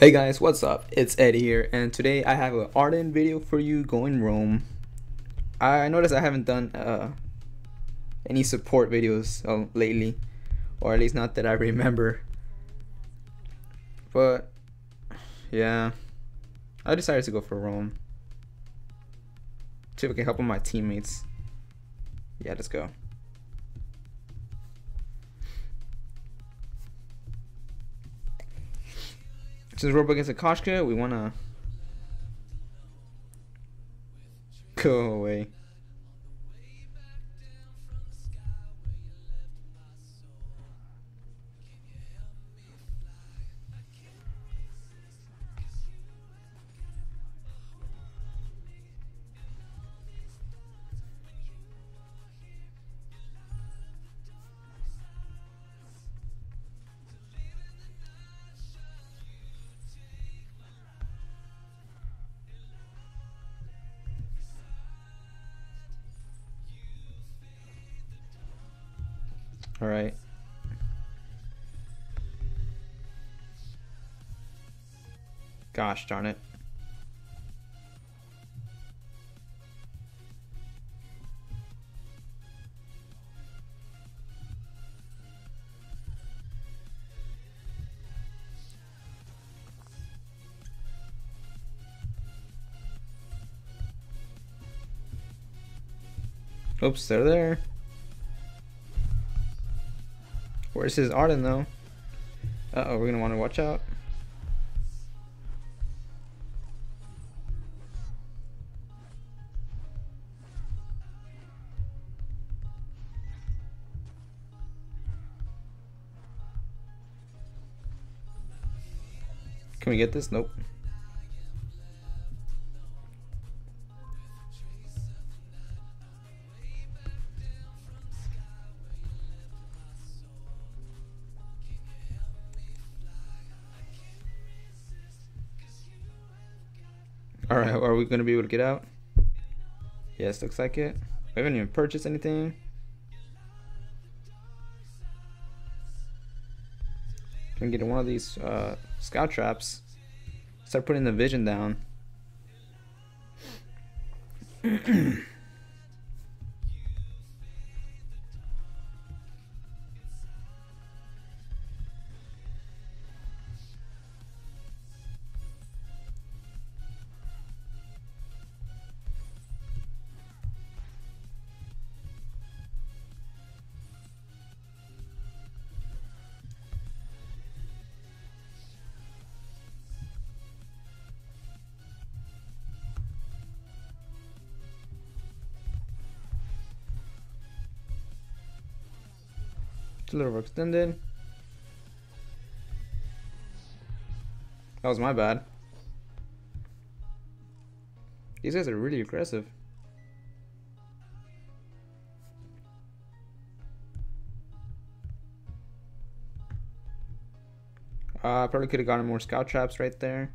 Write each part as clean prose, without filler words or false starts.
Hey guys, what's up? It's Eddie here, and today I have an Ardan video for you going Roam. I noticed I haven't done any support videos lately, or at least not that I remember. But yeah, I decided to go for Roam. See if I can help my teammates. Yeah, let's go. Since we're up against Akashka, we wanna go away. All right. Gosh darn it. Oops, they're there. Where's his Ardan though? We're gonna want to watch out. Can we get this? Nope. Alright, are we going to be able to get out? Yes, looks like it. We haven't even purchased anything. Can get in one of these scout traps. Start putting the vision down. A little overextended. That was my bad. These guys are really aggressive. I probably could have gotten more scout traps right there.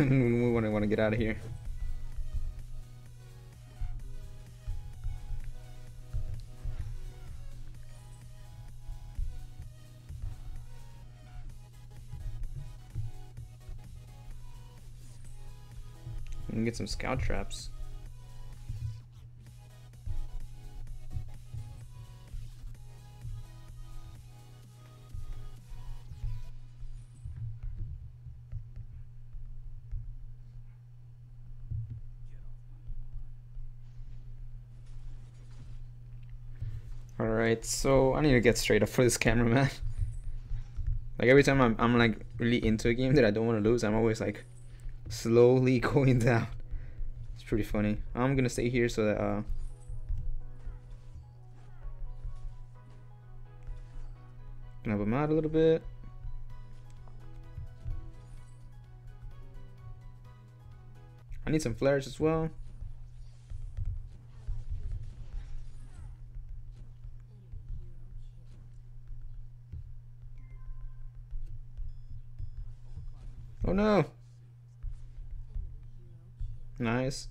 We want to get out of here. We can get some scout traps. Alright, so I need to get straight up for this cameraman. Like every time I'm like really into a game that I don't want to lose, I'm always like slowly going down. It's pretty funny. I'm gonna stay here so that can help him out a little bit. I need some flares as well. Oh no! Nice.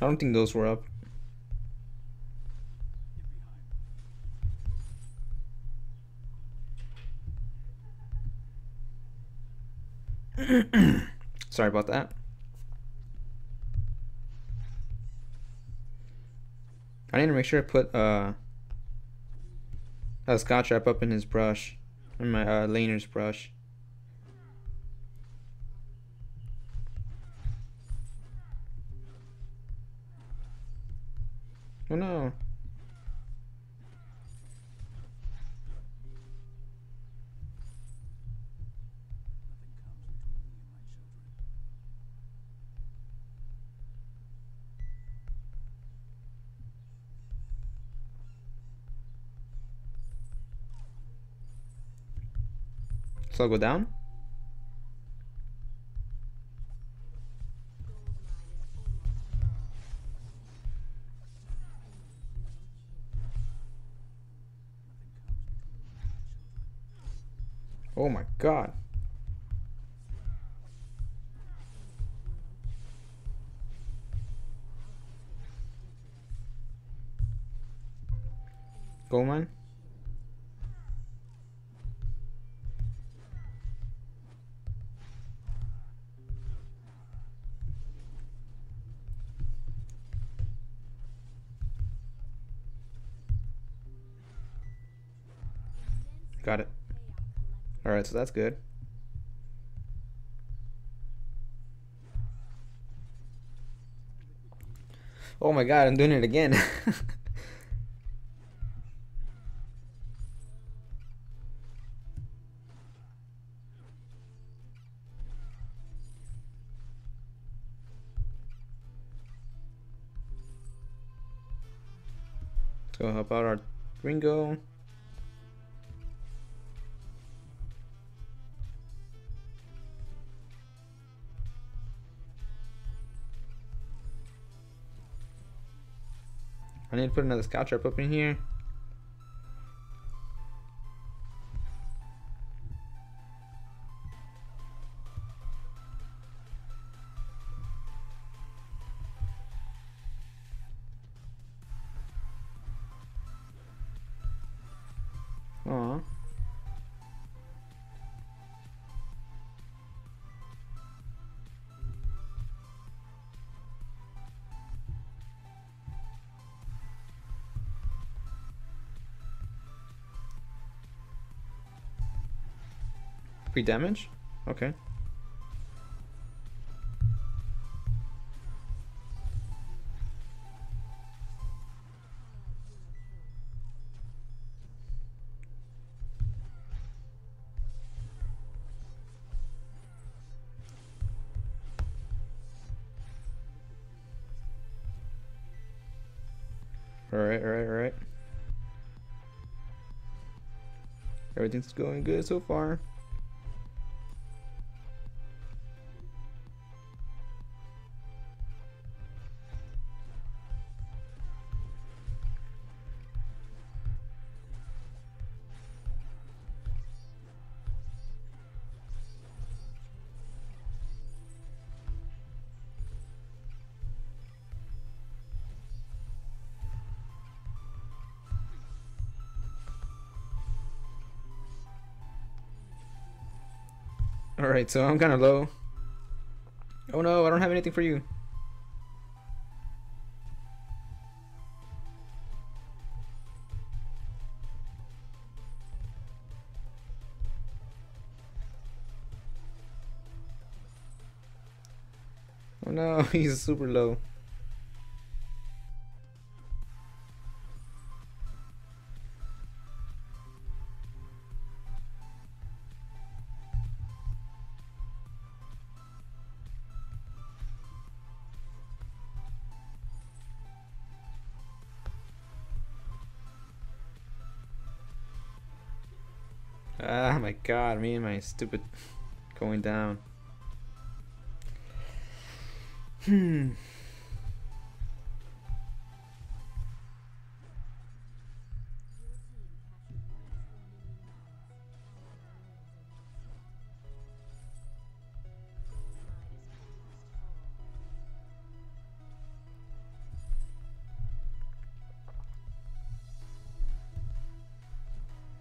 I don't think those were up. Sorry about that. I need to make sure I put a scout trap up in his brush, in my laner's brush. Oh no. So I'll go down. Oh my God. Go mine. Got it. Alright, so that's good. Oh my God, I'm doing it again. Let's go help out our Gringo. I need to put another scout trap up in here. Aww. Free damage? Okay. All right. Everything's going good so far. Alright, so I'm kind of low. Oh no, I don't have anything for you. Oh no, he's super low. Ah, my God, me and my stupid going down.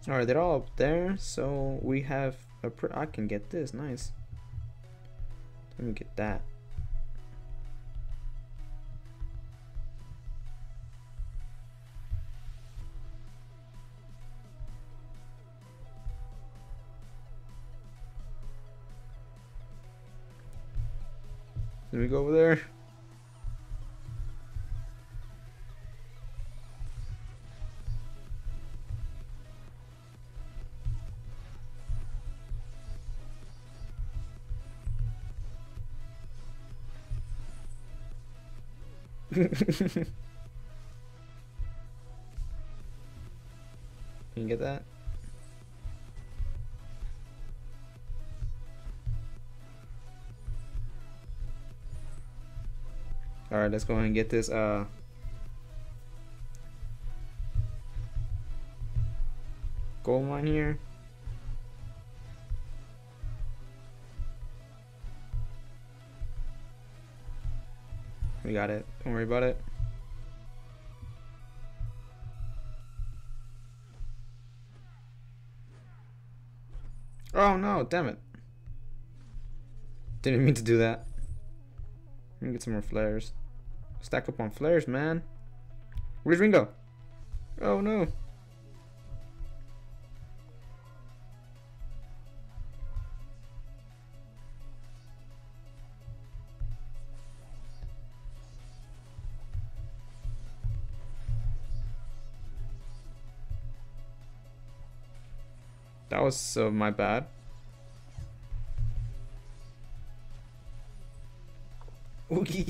Alright, they're all up there, so we have a I can get this, nice. Let me get that. Did we go over there? Can you get that? All right, let's go ahead and get this. Gold mine here. We got it. Don't worry about it. Oh no! Damn it! Didn't mean to do that. Let me get some more flares. Stack up on flares, man. Where's Ringo? Oh no. That was so my bad. Okay.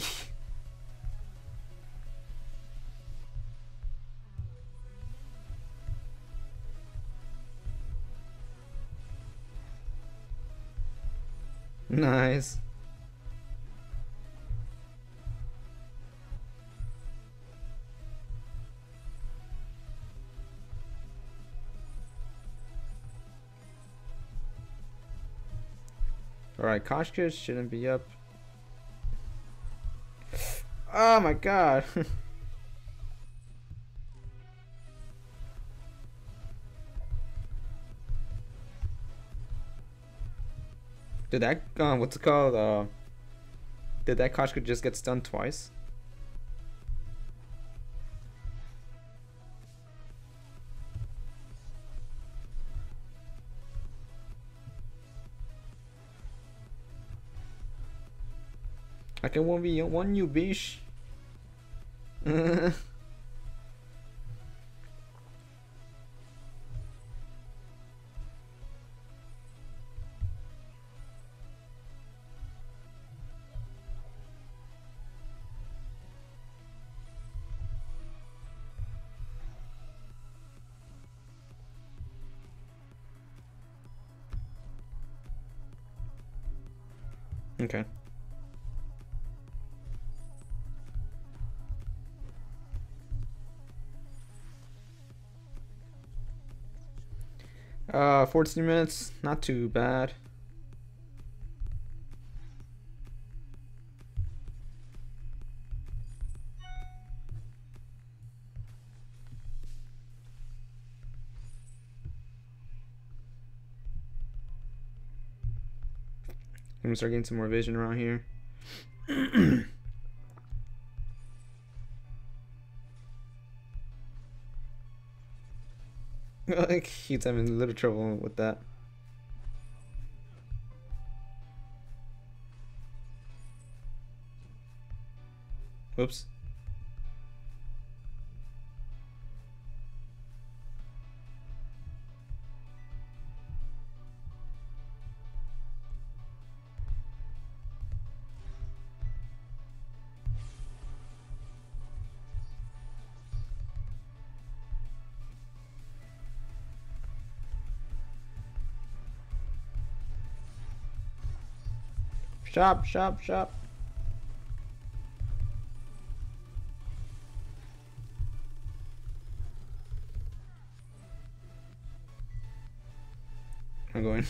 Nice. All right, Koshka shouldn't be up. Oh my God. Did that what's it called? Did that Koshka just get stunned twice? I can 1v1 you, bitch. Okay. Uh, 14 minutes, not too bad. I'm gonna start getting some more vision around here. I think he's having a little trouble with that. Whoops. Shop, shop, shop. I'm going.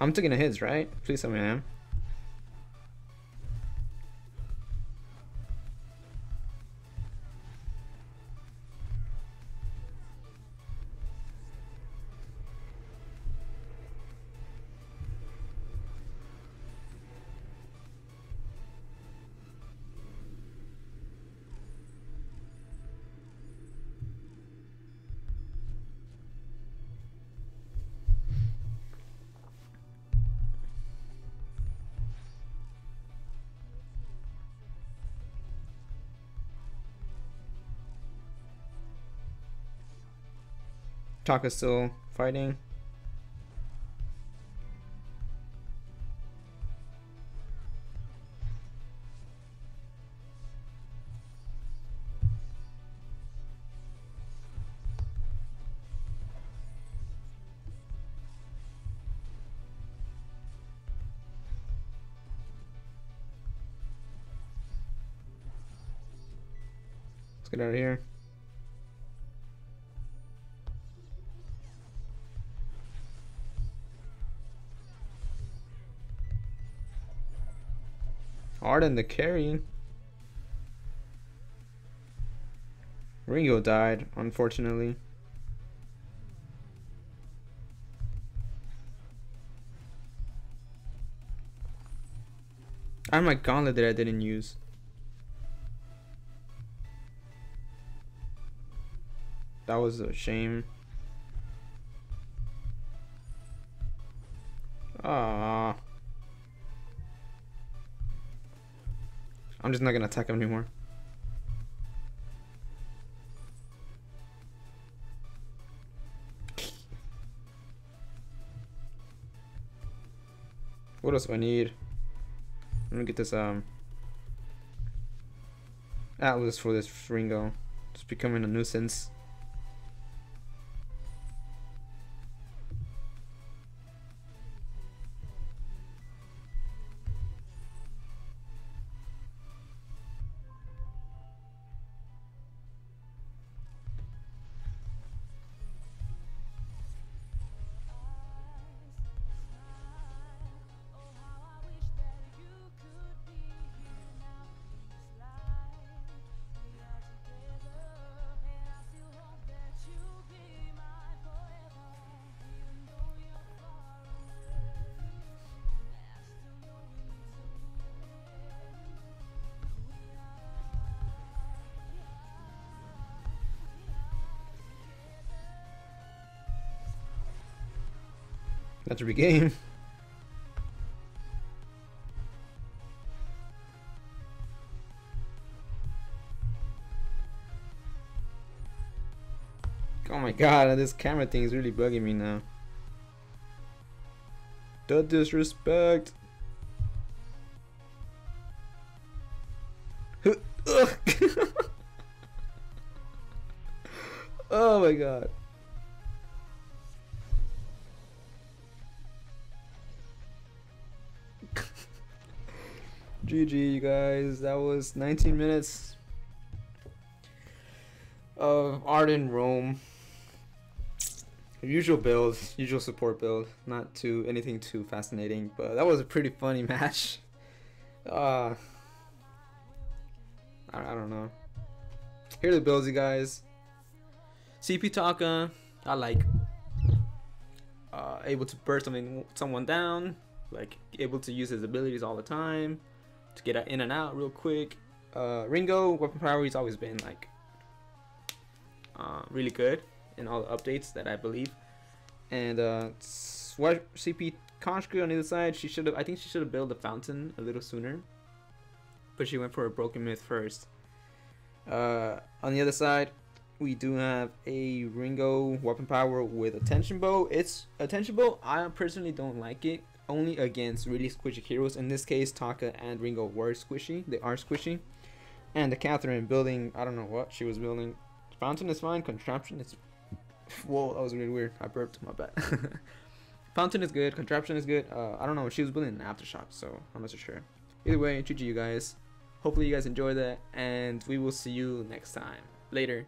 I'm taking the hits, right? Please tell me I am. Taka's still fighting. Let's get out of here. Ardan the carry. Ringo died, unfortunately. I have my gauntlet that I didn't use. That was a shame. Ah. I'm just not gonna attack him anymore. What else do I need? Let me get this Atlas for this Ringo. It's becoming a nuisance. That's a big game. Oh my god, this camera thing is really bugging me now. The disrespect. Oh my god. GG, you guys. That was 19 minutes of Ardan Roam. Usual build, usual support build. Not too anything too fascinating, but that was a pretty funny match. I don't know. Here are the builds, you guys. CP Taka, I like. able to burst someone down, like able to use his abilities all the time, to get in and out real quick. Ringo, weapon power, he's always been like really good in all the updates that I believe. And CP Conchru on the other side, she should have, I think she should have built the fountain a little sooner, but she went for a broken myth first. On the other side, we do have a Ringo weapon power with a tension bow. It's a tension bow. I personally don't like it, only against really squishy heroes. In this case, Taka and Ringo were squishy. They are squishy. And the Catherine building, I don't know what she was building. Fountain is fine. Contraption is, whoa, that was really weird. I burped. My bad. Fountain is good. Contraption is good. I don't know. She was building an aftershock, so I'm not so sure. Either way, GG you guys. Hopefully you guys enjoy that, and we will see you next time. Later.